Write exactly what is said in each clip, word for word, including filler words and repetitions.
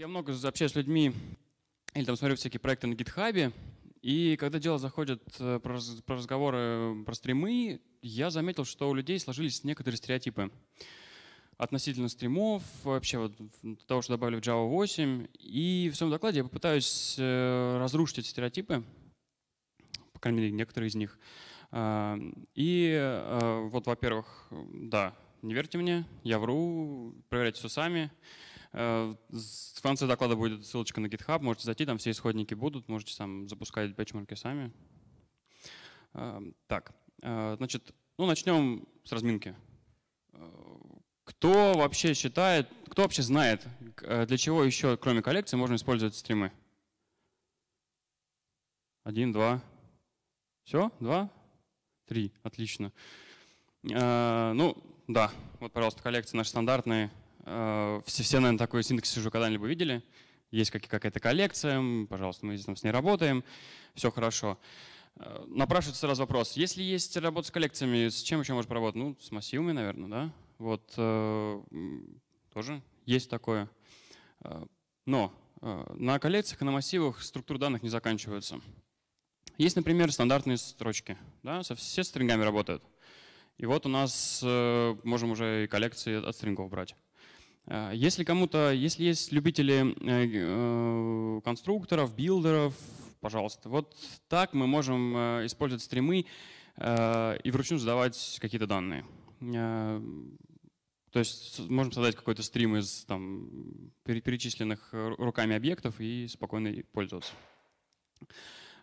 Я много общаюсь с людьми, или там смотрю всякие проекты на GitHub, и когда дело заходит про разговоры про стримы, я заметил, что у людей сложились некоторые стереотипы относительно стримов, вообще вот того, что добавили в Java восемь. И в своем докладе я попытаюсь разрушить эти стереотипы, по крайней мере, некоторые из них. И вот, во-первых, да, не верьте мне, я вру, проверяйте все сами. В конце доклада будет ссылочка на GitHub, можете зайти, там все исходники будут, можете там запускать бенчмарки сами. Так, значит, ну начнем с разминки. Кто вообще считает, кто вообще знает, для чего еще, кроме коллекции, можно использовать стримы? Один, два. Все? Два? Три. Отлично. Ну, да, вот, пожалуйста, коллекции наши стандартные. Все, все, наверное, такой синтаксис уже когда-либо видели. Есть какая-то коллекция, пожалуйста, мы здесь там с ней работаем, все хорошо. Напрашивается сразу вопрос, если есть работа с коллекциями, с чем еще можно работать? Ну, с массивами, наверное, да? Вот, тоже есть такое. Но на коллекциях и на массивах структуры данных не заканчиваются. Есть, например, стандартные строчки, да? Все с стрингами работают. И вот у нас можем уже и коллекции от стрингов брать. Если кому-то, если есть любители конструкторов, билдеров, пожалуйста, вот так мы можем использовать стримы и вручную задавать какие-то данные. То есть можем создать какой-то стрим из там, перечисленных руками объектов и спокойно пользоваться.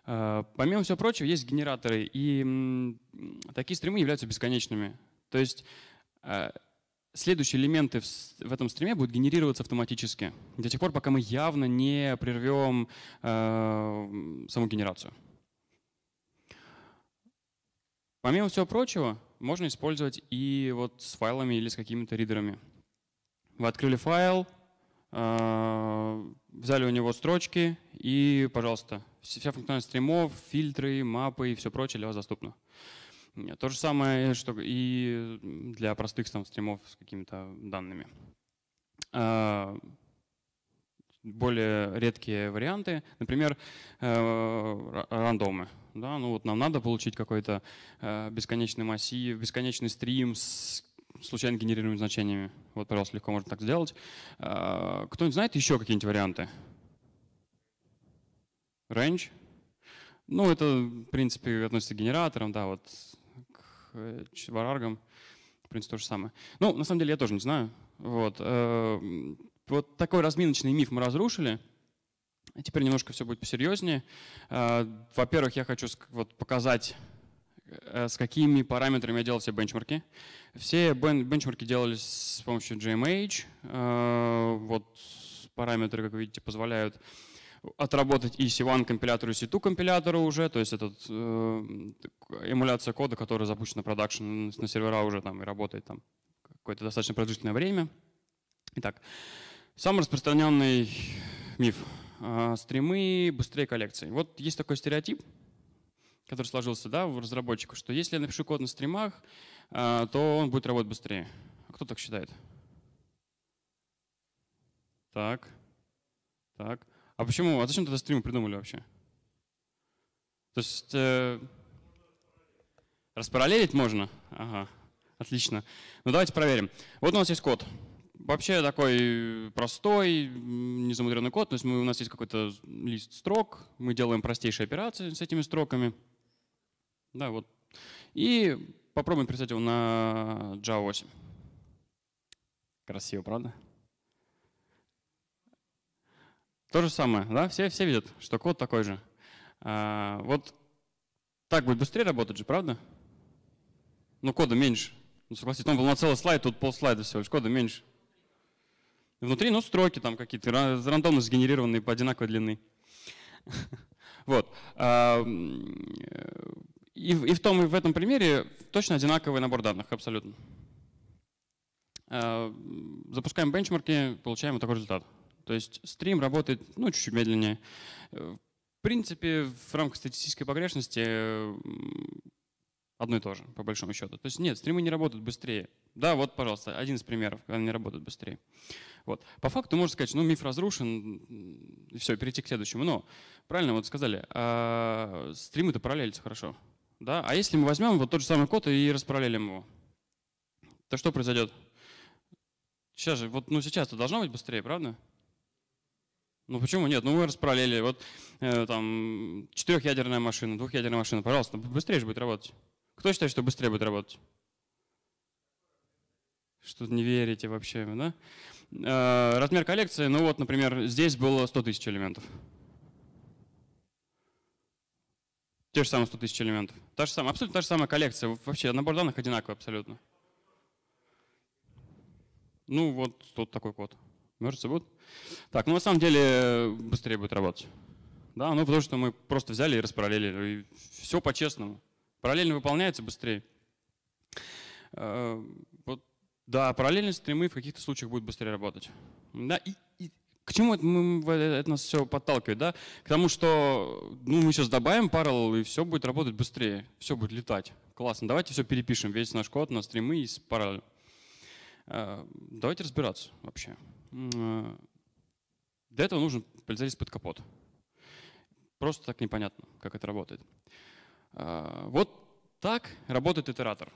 Помимо всего прочего, есть генераторы, и такие стримы являются бесконечными. То есть следующие элементы в этом стриме будут генерироваться автоматически, до тех пор, пока мы явно не прервем э, саму генерацию. Помимо всего прочего, можно использовать и вот с файлами или с какими-то ридерами. Вы открыли файл, э, взяли у него строчки, и, пожалуйста, вся функциональность стримов, фильтры, мапы и все прочее для вас доступно. То же самое, что и для простых там, стримов с какими-то данными. Более редкие варианты, например, рандомы. Да, ну вот нам надо получить какой-то бесконечный массив, бесконечный стрим с случайно генерируемыми значениями. Вот, пожалуйста, легко можно так сделать. Кто-нибудь знает еще какие-нибудь варианты? Range. Ну, это, в принципе, относится к генераторам, да, вот. Вараргом, в принципе, то же самое. Ну, на самом деле, я тоже не знаю. Вот, вот такой разминочный миф мы разрушили. Теперь немножко все будет посерьезнее. Во-первых, я хочу вот показать, с какими параметрами я делал все бенчмарки. Все бенчмарки делались с помощью джей эм эйч. Вот параметры, как видите, позволяют отработать и си один компилятор, и си два компилятору уже, то есть это эмуляция кода, которая запущена в продакшн на сервера уже там и работает там какое-то достаточно продолжительное время. Итак, самый распространенный миф. Стримы быстрее коллекции. Вот есть такой стереотип, который сложился, да, в разработчику, что если я напишу код на стримах, то он будет работать быстрее. Кто так считает? Так, так. А почему? А зачем тогда стримы придумали вообще? То есть э, распараллелить можно? Ага, отлично. Ну давайте проверим. Вот у нас есть код. Вообще такой простой, незамудренный код. То есть мы, у нас есть какой-то лист строк, мы делаем простейшие операции с этими строками. Да, вот. И попробуем переписать его на Java восемь. Красиво, правда? То же самое, да? Все, все видят, что код такой же. А, вот так будет быстрее работать же, правда? Ну, кода меньше. Ну, согласитесь, там был на целый слайд, тут полслайда всего лишь, кода меньше. Внутри, ну, строки там какие-то, рандомно сгенерированные по одинаковой длины. Вот. И в том, и в этом примере точно одинаковый набор данных, абсолютно. Запускаем бенчмарки, получаем вот такой результат. То есть стрим работает ну, чуть-чуть медленнее. В принципе, в рамках статистической погрешности одно и то же, по большому счету. То есть нет, стримы не работают быстрее. Да, вот, пожалуйста, один из примеров, когда они не работают быстрее. Вот. По факту можно сказать, ну, миф разрушен, и все, перейти к следующему. Но, правильно вот сказали, а стримы-то параллелятся хорошо. Да? А если мы возьмем вот тот же самый код и распараллелим его, то что произойдет? Сейчас же, вот, ну сейчас-то должно быть быстрее, правда? Ну почему нет? Ну мы распараллелили, вот э, там четырехъядерная машина, двухъядерная машина, пожалуйста, быстрее же будет работать. Кто считает, что быстрее будет работать? Что-то не верите вообще, да? Э, размер коллекции, ну вот, например, здесь было сто тысяч элементов. Те же самые сто тысяч элементов. Та же самая, абсолютно та же самая коллекция, вообще набор данных одинаковый абсолютно. Ну вот тут такой код. Мертвцы будут? Так, ну на самом деле быстрее будет работать. Да, ну потому что мы просто взяли и распараллелили. И все по-честному. Параллельно выполняется быстрее. Э, вот, да, параллельно стримы в каких-то случаях будут быстрее работать. Да, и, и к чему это, мы, это нас все подталкивает? Да? К тому, что ну, мы сейчас добавим parallel, и все будет работать быстрее. Все будет летать. Классно. Давайте все перепишем. Весь наш код на стримы из parallel. Э, давайте разбираться вообще. Для этого нужен полицейский под капот. Просто так непонятно, как это работает. Вот так работает итератор.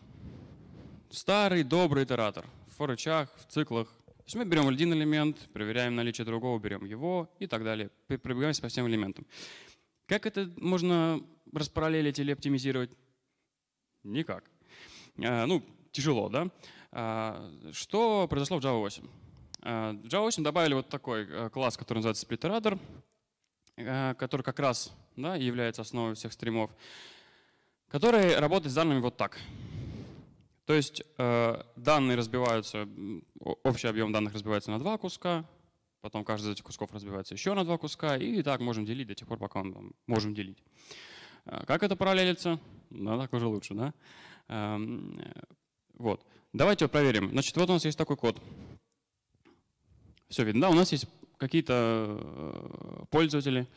Старый добрый итератор. В форычах, в циклах. То есть мы берем один элемент, проверяем наличие другого, берем его и так далее. Пробегаемся по всем элементам. Как это можно распараллелить или оптимизировать? Никак. Ну, тяжело, да? Что произошло в Java восемь? В Java восемь добавили вот такой класс, который называется Spliterator, который как раз да, является основой всех стримов, который работает с данными вот так. То есть данные разбиваются, общий объем данных разбивается на два куска, потом каждый из этих кусков разбивается еще на два куска, и так можем делить до тех пор, пока мы можем делить. Как это параллелится? Ну, так уже лучше, да? Вот. Давайте проверим. Значит, вот у нас есть такой код. Все видно, да, у нас есть какие-то пользователи.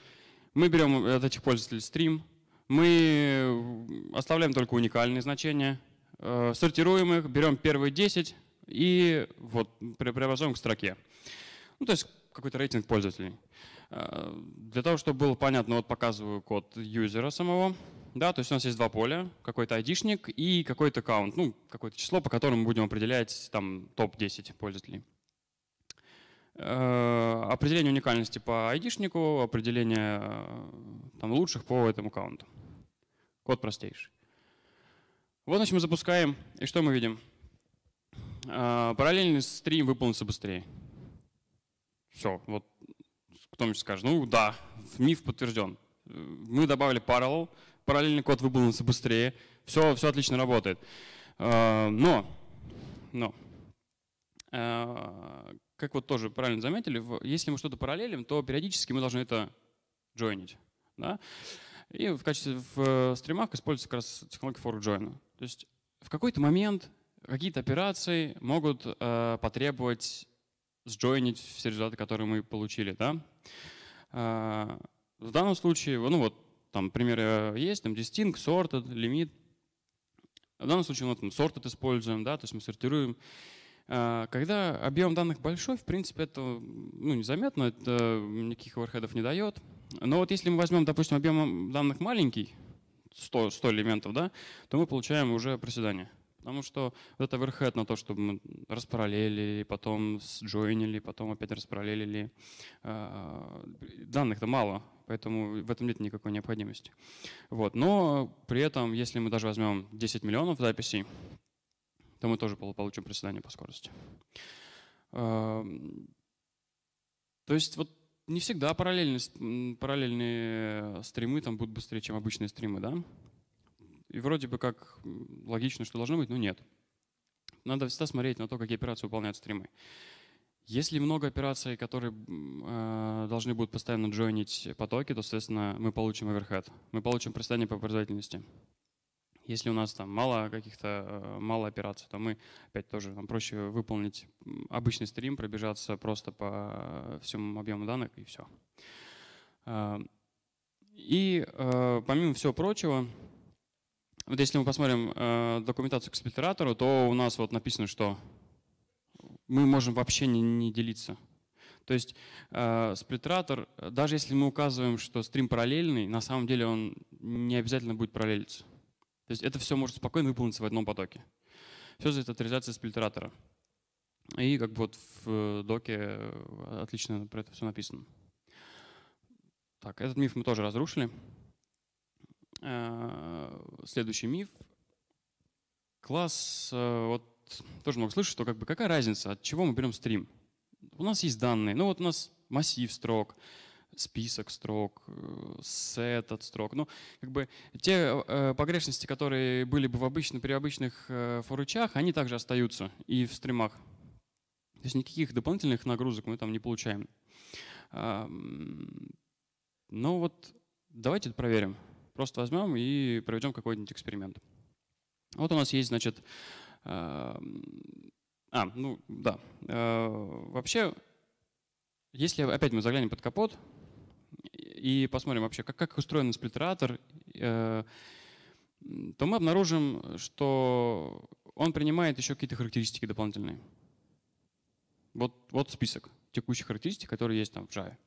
Мы берем от этих пользователей стрим, мы оставляем только уникальные значения, сортируем их, берем первые десять и вот преобразуем к строке. Ну, то есть какой-то рейтинг пользователей. Для того, чтобы было понятно, вот показываю код юзера самого. Да, то есть у нас есть два поля, какой-то айдишник и какой-то каунт, ну, какое-то число, по которому мы будем определять там топ десять пользователей. Определение уникальности по айдишнику, определение там, лучших по этому аккаунту. Код простейший. Вот, значит, мы запускаем, и что мы видим? Параллельный стрим выполнится быстрее. Все, вот кто-нибудь скажет, ну да, миф подтвержден. Мы добавили parallel, параллельный код выполнится быстрее, все, все отлично работает. Но, но, как вот тоже правильно заметили, если мы что-то параллелим, то периодически мы должны это джойнить. Да? И в качестве в стримах используется как раз технология fork join. То есть в какой-то момент какие-то операции могут э, потребовать сджойнить все результаты, которые мы получили. Да? Э, в данном случае, ну вот там примеры есть, там distinct, sorted, limit. В данном случае мы там sorted используем, да, то есть мы сортируем. Когда объем данных большой, в принципе, это ну, незаметно, это никаких оверхедов не дает. Но вот если мы возьмем, допустим, объем данных маленький, сто, сто элементов, да, то мы получаем уже проседание. Потому что вот это оверхед на то, чтобы мы распараллелили, потом сджойнили, потом опять распараллелили. Данных-то мало, поэтому в этом нет никакой необходимости. Вот. Но при этом, если мы даже возьмем десять миллионов записей, то мы тоже получим проседание по скорости. То есть вот не всегда параллельные, параллельные стримы там будут быстрее, чем обычные стримы. Да? И вроде бы как логично, что должно быть, но нет. Надо всегда смотреть на то, какие операции выполняют стримы. Если много операций, которые э, должны будут постоянно джойнить потоки, то, соответственно, мы получим оверхед. Мы получим проседание по производительности. Если у нас там мало каких-то мало операций, то мы опять тоже нам проще выполнить обычный стрим, пробежаться просто по всему объему данных и все. И помимо всего прочего, вот если мы посмотрим э, документацию к сплиттератору, то у нас вот написано, что мы можем вообще не, не делиться. То есть э, сплиттератор, даже если мы указываем, что стрим параллельный, на самом деле он не обязательно будет параллелиться. То есть это все может спокойно выполниться в одном потоке. Все за это реализация сплиттератора. И как бы вот в доке отлично про это все написано. Так, этот миф мы тоже разрушили. Следующий миф. Класс, вот тоже много слышу, что как бы какая разница, от чего мы берем стрим? У нас есть данные, ну вот у нас массив строк, список строк, сет от строк. Ну, как бы те э, погрешности, которые были бы в обычных, при обычных э, форичах, они также остаются и в стримах. То есть никаких дополнительных нагрузок мы там не получаем. Э, ну вот давайте это проверим. Просто возьмем и проведем какой-нибудь эксперимент. Вот у нас есть, значит… Э, а, ну да. Э, вообще, если опять мы заглянем под капот и посмотрим вообще, как, как устроен сплиттератор, э, то мы обнаружим, что он принимает еще какие-то характеристики дополнительные. Вот, вот список текущих характеристик, которые есть там в Java.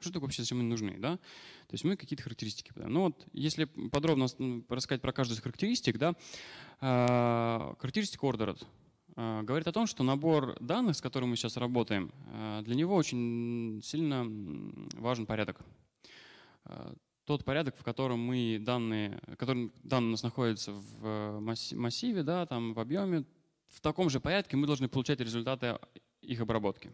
Что такое вообще, зачем они нужны, да? То есть мы какие-то характеристики подаем. Ну вот, если подробно рассказать про каждую из характеристик, да, э, характеристик ordered э, говорит о том, что набор данных, с которым мы сейчас работаем, э, для него очень сильно важен порядок. Э, тот порядок, в котором мы данные, который, данные у нас находятся в массиве, да, там в объеме, в таком же порядке мы должны получать результаты их обработки.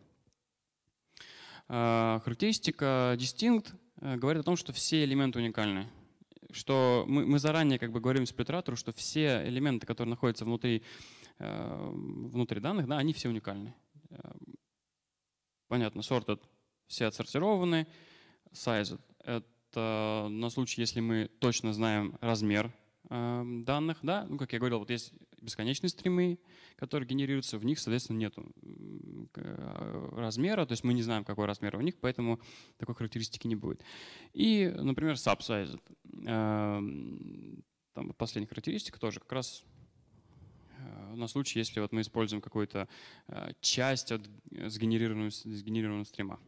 Характеристика distinct говорит о том, что все элементы уникальны. Что мы, мы заранее как бы говорим сплиттератору, что все элементы, которые находятся внутри, внутри данных, да, они все уникальны. Понятно, sorted все отсортированы, sized это на случай, если мы точно знаем размер данных, да, ну, как я говорил, вот есть бесконечные стримы, которые генерируются, в них, соответственно, нет размера, то есть мы не знаем, какой размер у них, поэтому такой характеристики не будет. И, например, subsized. Там последняя характеристика тоже как раз на случай, если вот мы используем какую-то часть от сгенерированного, сгенерированного стрима.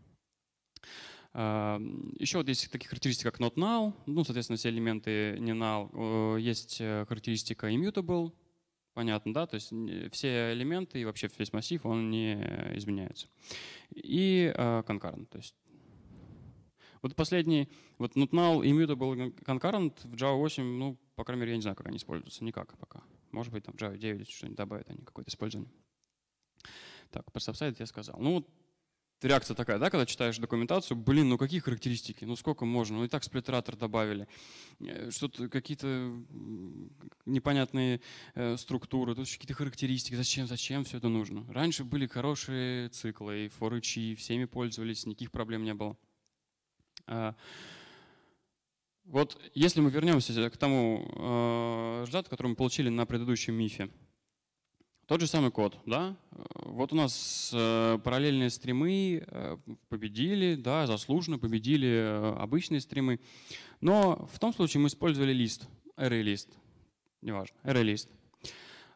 Еще вот есть такие характеристики, как not null, ну, соответственно, все элементы не null. Есть характеристика immutable, понятно, да, то есть все элементы и вообще весь массив, он не изменяется. И concurrent, то есть вот последний, вот not null, immutable, concurrent в Java восемь, ну, по крайней мере, я не знаю, как они используются, никак пока. Может быть, там в Java девять что-нибудь добавят, они какое-то использование. Так, про subside я сказал. Ну, вот реакция такая, да, когда читаешь документацию, блин, ну какие характеристики, ну сколько можно, ну и так сплиттератор добавили, что-то какие-то непонятные э, структуры, тут какие-то характеристики, зачем, зачем все это нужно. Раньше были хорошие циклы, и форичи, всеми пользовались, никаких проблем не было. А, вот если мы вернемся к тому э, результату, который мы получили на предыдущем мифе, тот же самый код, да? Вот у нас параллельные стримы победили, да, заслуженно победили обычные стримы, но в том случае мы использовали лист, array-лист, неважно, array-лист.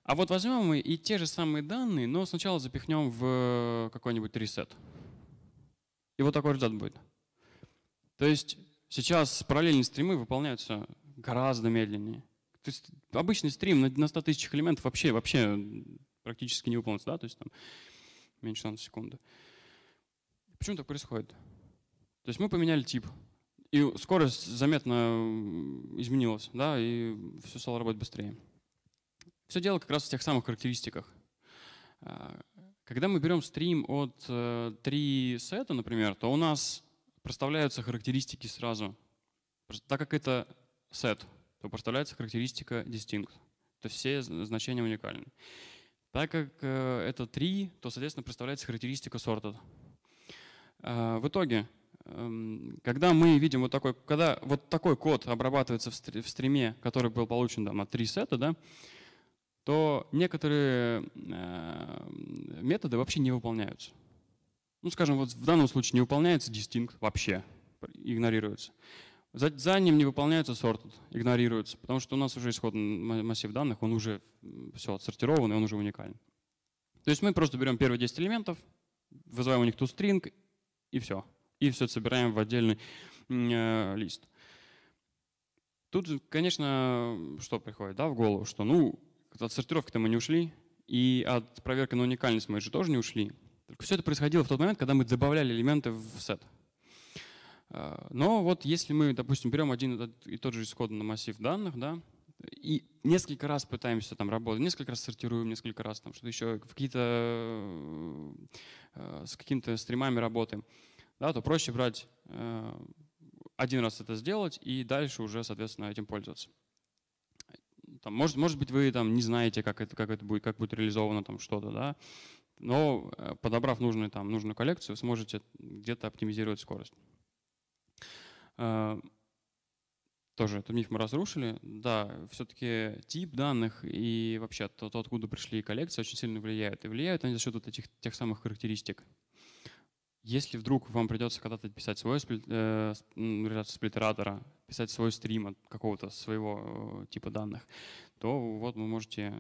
А вот возьмем мы и те же самые данные, но сначала запихнем в какой-нибудь reset. И вот такой результат будет. То есть сейчас параллельные стримы выполняются гораздо медленнее. То есть обычный стрим на ста тысячах элементов вообще, вообще практически не выполнится, да, то есть там меньше одной секунды. Почему так происходит? То есть мы поменяли тип, и скорость заметно изменилась, да, и все стало работать быстрее. Все дело как раз в тех самых характеристиках. Когда мы берем стрим от три сета, например, то у нас проставляются характеристики сразу. Так как это сет, то проставляется характеристика distinct. То есть все значения уникальны. Так как э, это три, то, соответственно, проставляется характеристика sorted. Э, в итоге, э, когда мы видим вот такой, когда вот такой код обрабатывается в стриме, который был получен там, от три сета, да, то некоторые э, методы вообще не выполняются. Ну, скажем, вот в данном случае не выполняется distinct вообще, игнорируется. За, за ним не выполняются сорты, игнорируются, потому что у нас уже исходный массив данных, он уже все отсортирован, и он уже уникален. То есть мы просто берем первые десять элементов, вызываем у них toString, и все. И все собираем в отдельный э, лист. Тут, конечно, что приходит, да, в голову, что ну, от сортировки-то мы не ушли, и от проверки на уникальность мы же тоже не ушли. Только все это происходило в тот момент, когда мы добавляли элементы в сет. Но вот если мы, допустим, берем один и тот же исходный массив данных, да, и несколько раз пытаемся там работать, несколько раз сортируем, несколько раз там что-то еще, какие-то, с какими-то стримами работаем, да, то проще брать один раз это сделать и дальше уже, соответственно, этим пользоваться. Там, может, может быть, вы там не знаете, как это, как это будет, как будет реализовано там что-то, да, но подобрав нужную, там, нужную коллекцию, вы сможете где-то оптимизировать скорость. Тоже этот миф мы разрушили. Да, все-таки тип данных и вообще то, то, откуда пришли коллекции, очень сильно влияют. И влияют они за счет вот этих тех самых характеристик. Если вдруг вам придется когда-то писать свой э, сплиттератора, писать свой стрим от какого-то своего типа данных, то вот вы можете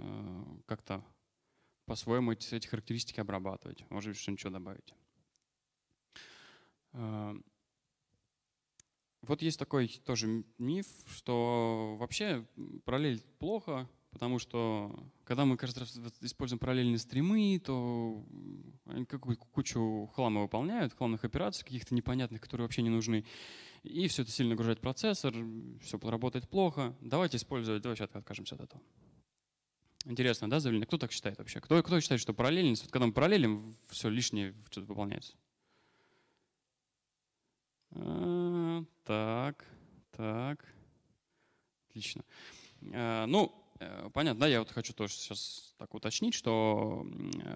как-то по-своему эти, эти характеристики обрабатывать. Может быть, что-нибудь добавить. Вот есть такой тоже миф, что вообще параллель плохо, потому что когда мы каждый раз используем параллельные стримы, то они какую-то кучу хлама выполняют, хламных операций каких-то непонятных, которые вообще не нужны. И все это сильно нагружает процессор, все работает плохо. Давайте использовать, давайте откажемся от этого. Интересно, да, заявление? Кто так считает вообще? Кто, кто считает, что параллельность, вот когда мы параллелим, все лишнее что-то выполняется? А, так, так, отлично. А, ну, понятно, да, я вот хочу тоже сейчас так уточнить, что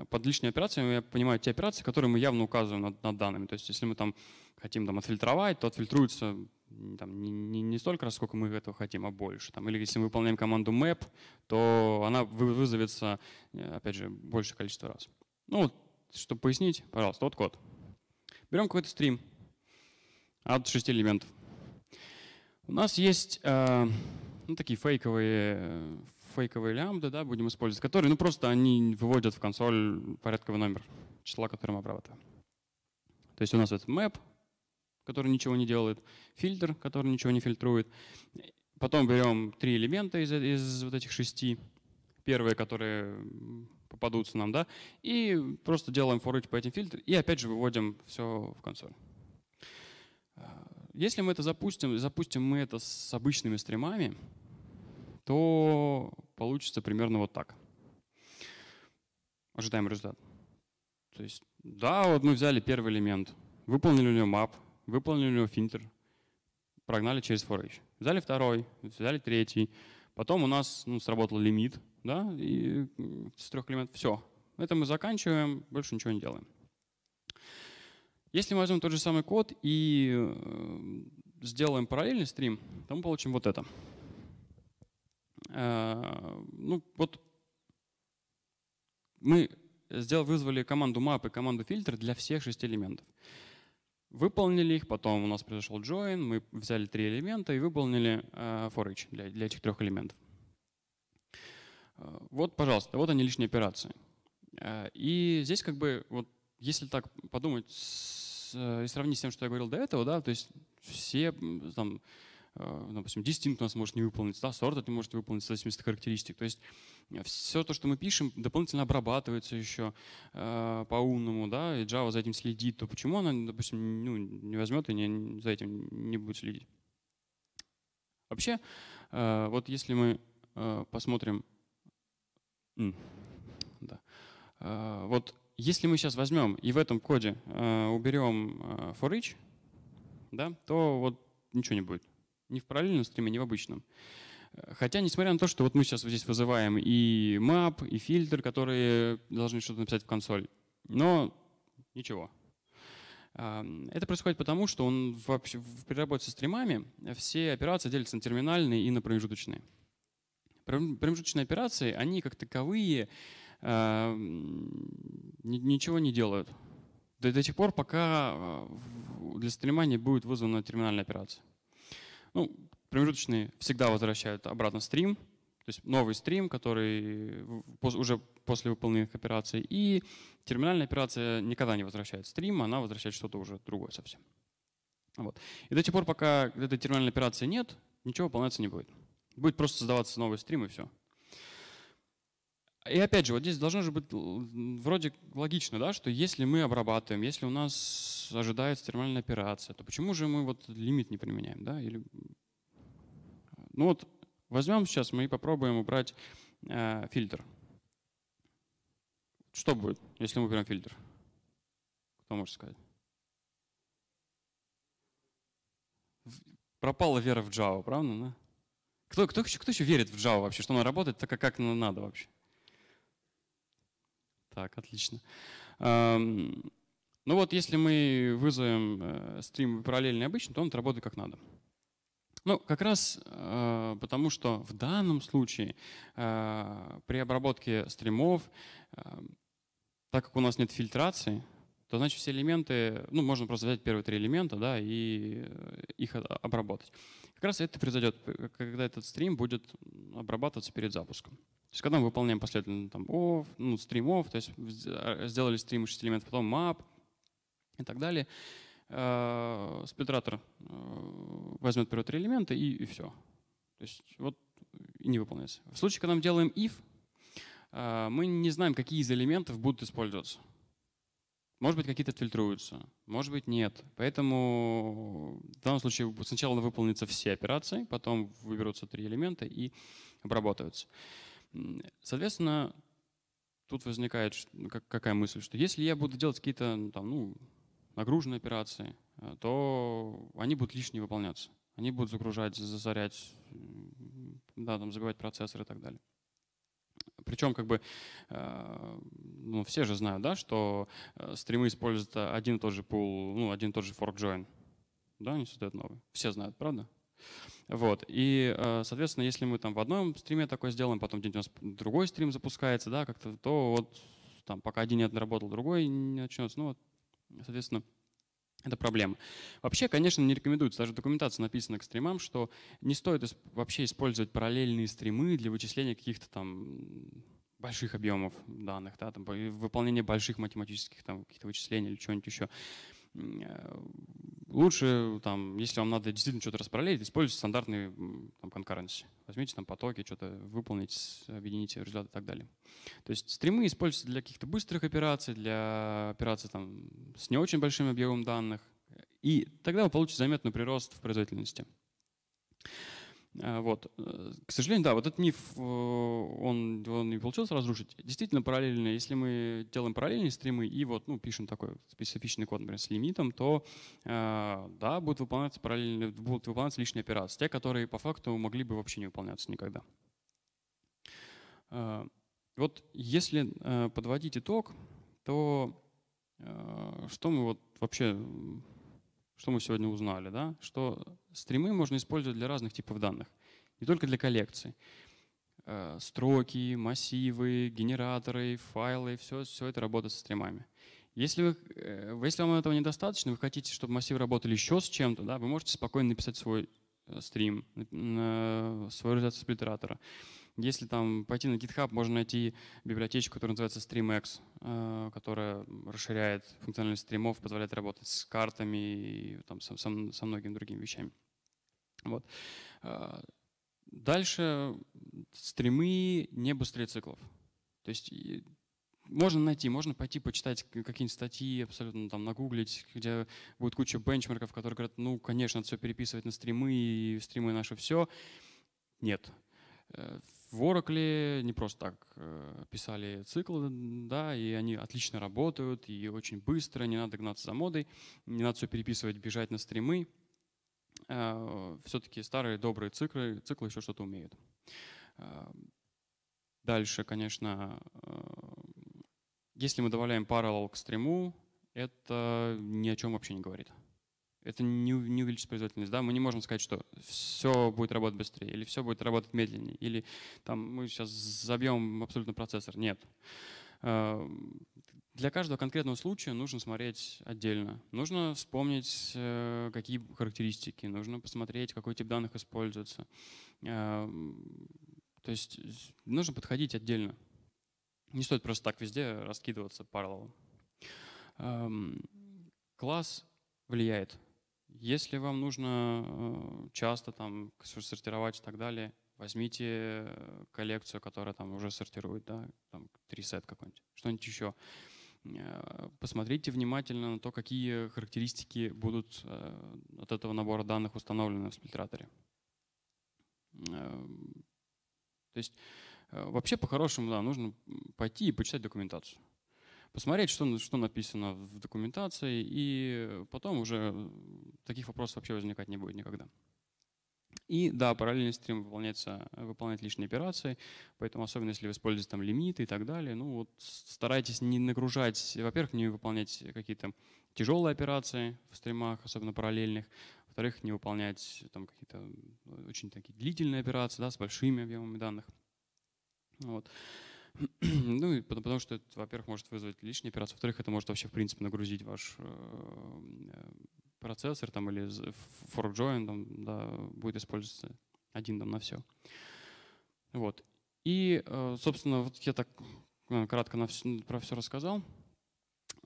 под лишними операциями я понимаю те операции, которые мы явно указываем над, над данными. То есть если мы там хотим там, отфильтровать, то отфильтруется там, не, не, не столько раз, сколько мы этого хотим, а больше. Там, или если мы выполняем команду map, то она вызовется, опять же, большее количество раз. Ну, вот, чтобы пояснить, пожалуйста, вот код. Берем какой-то стрим. От шести элементов. У нас есть э, ну, такие фейковые, э, фейковые лямбды, да, будем использовать, которые ну, просто они выводят в консоль порядковый номер числа, которым обрабатываем. То есть у нас это map, который ничего не делает, фильтр, который ничего не фильтрует. Потом берем три элемента из, из вот этих шести, первые, которые попадутся нам, да, и просто делаем for each по этим фильтрам и опять же выводим все в консоль. Если мы это запустим, запустим мы это с обычными стримами, то получится примерно вот так. Ожидаем результат. То есть, да, вот мы взяли первый элемент, выполнили у него map, выполнили у него фильтр, прогнали через for each. Взяли второй, взяли третий. Потом у нас ну, сработал лимит, да, и с трех элементов все. Это мы заканчиваем, больше ничего не делаем. Если мы возьмем тот же самый код и сделаем параллельный стрим, то мы получим вот это. Ну, вот мы вызвали команду map и команду filter для всех шести элементов. Выполнили их, потом у нас произошел join, мы взяли три элемента и выполнили for each для этих трех элементов. Вот, пожалуйста, вот они лишние операции. И здесь как бы вот если так подумать с, и сравнить с тем, что я говорил до этого, да, то есть все, там, допустим, distinct у нас может не выполнить, да, сорт это может выполнить в зависимости от характеристик. То есть все то, что мы пишем, дополнительно обрабатывается еще э, по-умному, да, и Java за этим следит, то почему она, допустим, ну, не возьмет и не, за этим не будет следить? Вообще, э, вот если мы э, посмотрим… Mm, да, э, вот… Если мы сейчас возьмем и в этом коде э, уберем э, for each, да, то вот ничего не будет. Ни в параллельном стриме, ни в обычном. Хотя, несмотря на то, что вот мы сейчас вот здесь вызываем и map, и фильтр, которые должны что-то написать в консоль, но ничего. Э, это происходит потому, что он вообще, в переработке со стримами все операции делятся на терминальные и на промежуточные. Промежуточные операции, они как таковые… ничего не делают. До, до тех пор, пока для стрима не будет вызвана терминальная операция. Ну, промежуточные всегда возвращают обратно стрим, то есть новый стрим, который уже после выполненных операций. И терминальная операция никогда не возвращает стрим, она возвращает что-то уже другое совсем. Вот. И до тех пор, пока этой терминальной операции нет, ничего выполняться не будет. Будет просто создаваться новый стрим и все. И опять же, вот здесь должно же быть вроде логично, да, что если мы обрабатываем, если у нас ожидается терминальная операция, то почему же мы вот лимит не применяем? Да? Или... Ну вот возьмем сейчас, мы попробуем убрать э, фильтр. Что будет, если мы уберем фильтр? Кто может сказать? Пропала вера в Java, правда? Да? Кто, кто, кто, кто еще верит в Java вообще, что она работает так, как надо вообще? Так, отлично. Ну вот, если мы вызовем стрим параллельный обычный, то он работает как надо. Ну, как раз потому, что в данном случае при обработке стримов, так как у нас нет фильтрации, то значит все элементы, ну, можно просто взять первые три элемента, да, и их обработать. Как раз это произойдет, когда этот стрим будет обрабатываться перед запуском. То есть когда мы выполняем последовательно там off, ну, стрим off, то есть сделали стрим шесть элементов, потом map и так далее, сплитератор возьмет первые три элемента и, и все. То есть вот и не выполняется. В случае, когда мы делаем if, мы не знаем, какие из элементов будут использоваться. Может быть, какие-то фильтруются, может быть, нет. Поэтому в данном случае сначала выполнятся все операции, потом выберутся три элемента и обработаются. Соответственно, тут возникает какая мысль, что если я буду делать какие-то ну, нагруженные операции, то они будут лишние выполняться. Они будут загружать, засорять, да, там, забивать процессор и так далее. Причем как бы, ну, все же знают, да, что стримы используют один и тот же пул, ну, один и тот же fork join. Да, они создают новый. Все знают, правда? Вот. И, соответственно, если мы там в одном стриме такое сделаем, потом где-нибудь у нас другой стрим запускается, да, как-то, то вот там, пока один не отработал, другой не начнется. Ну, вот, соответственно, это проблема. Вообще, конечно, не рекомендуется, даже документация написана к стримам, что не стоит исп- вообще использовать параллельные стримы для вычисления каких-то там больших объемов данных, да, там, выполнения больших математических там, каких-то вычислений или чего-нибудь еще. Лучше, там, если вам надо действительно что-то распараллелить, используйте стандартные concurrency. Возьмите там потоки, что-то выполните, объедините результаты и так далее. То есть стримы используются для каких-то быстрых операций, для операций там, с не очень большим объемом данных. И тогда вы получите заметный прирост в производительности. Вот. К сожалению, да, вот этот миф, он, он не получилось разрушить. Действительно, параллельно, если мы делаем параллельные стримы и вот, ну, пишем такой специфичный код, например, с лимитом, то э, да, будут выполняться, параллельно, будут выполняться лишние операции, те, которые по факту могли бы вообще не выполняться никогда. Э, вот если э, подводить итог, то э, что мы вот вообще... Что мы сегодня узнали, да? Что стримы можно использовать для разных типов данных, не только для коллекций. Э, строки, массивы, генераторы, файлы, все, все это работает со стримами. Если, вы, э, если вам этого недостаточно, вы хотите, чтобы массивы работали еще с чем-то, да, вы можете спокойно написать свой стрим, э, свою реализацию сплитератора. Если там пойти на GitHub, можно найти библиотечку, которая называется StreamX, э, которая расширяет функциональность стримов, позволяет работать с картами и там, со, со, со многими другими вещами. Вот. Э, дальше стримы не быстрее циклов. То есть можно найти, можно пойти почитать какие-нибудь статьи, абсолютно там нагуглить, где будет куча бенчмарков, которые говорят, ну, конечно, надо все переписывать на стримы, и стримы наши все. Нет. В Oracle не просто так писали циклы, да, и они отлично работают, и очень быстро, не надо гнаться за модой, не надо все переписывать, бежать на стримы. Все-таки старые добрые циклы, циклы еще что-то умеют. Дальше, конечно, если мы добавляем parallel к стриму, это ни о чем вообще не говорит. Это не увеличит производительность. Да? Мы не можем сказать, что все будет работать быстрее, или все будет работать медленнее, или там, мы сейчас забьем абсолютно процессор. Нет. Для каждого конкретного случая нужно смотреть отдельно. Нужно вспомнить, какие характеристики, нужно посмотреть, какой тип данных используется. То есть нужно подходить отдельно. Не стоит просто так везде раскидываться parallel. Класс влияет. Если вам нужно часто там сортировать и так далее, возьмите коллекцию, которая там уже сортирует, да, там трисет какой-нибудь, что-нибудь еще. Посмотрите внимательно на то, какие характеристики будут от этого набора данных установлены в сплитераторе. То есть вообще по-хорошему, да, нужно пойти и почитать документацию. Посмотреть, что, что написано в документации, и потом уже таких вопросов вообще возникать не будет никогда. И да, параллельный стрим выполняет лишние операции, поэтому особенно если вы используете там лимиты и так далее, ну вот старайтесь не нагружать, во-первых, не выполнять какие-то тяжелые операции в стримах, особенно параллельных, во-вторых, не выполнять там какие-то очень такие длительные операции, да, с большими объемами данных. Вот. Ну и потому, потому что это, во-первых, может вызвать лишние операции, во-вторых, это может вообще в принципе нагрузить ваш процессор там, или fork join там, да, будет использоваться один там, на все. Вот. И, собственно, вот я так кратко на все, про все рассказал.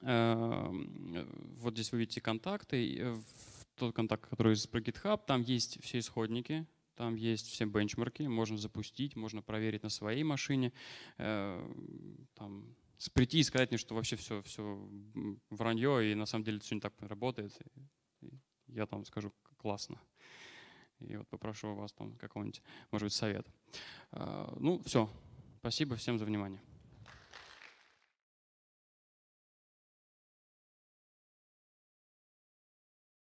Вот здесь вы видите контакты. Тот контакт, который про GitHub, там есть все исходники. Там есть все бенчмарки, можно запустить, можно проверить на своей машине. Там, прийти и сказать мне, что вообще все, все вранье, и на самом деле это все не так работает. И я там скажу классно. И вот попрошу у вас там какого-нибудь, может быть, совета. Ну, все. Спасибо всем за внимание.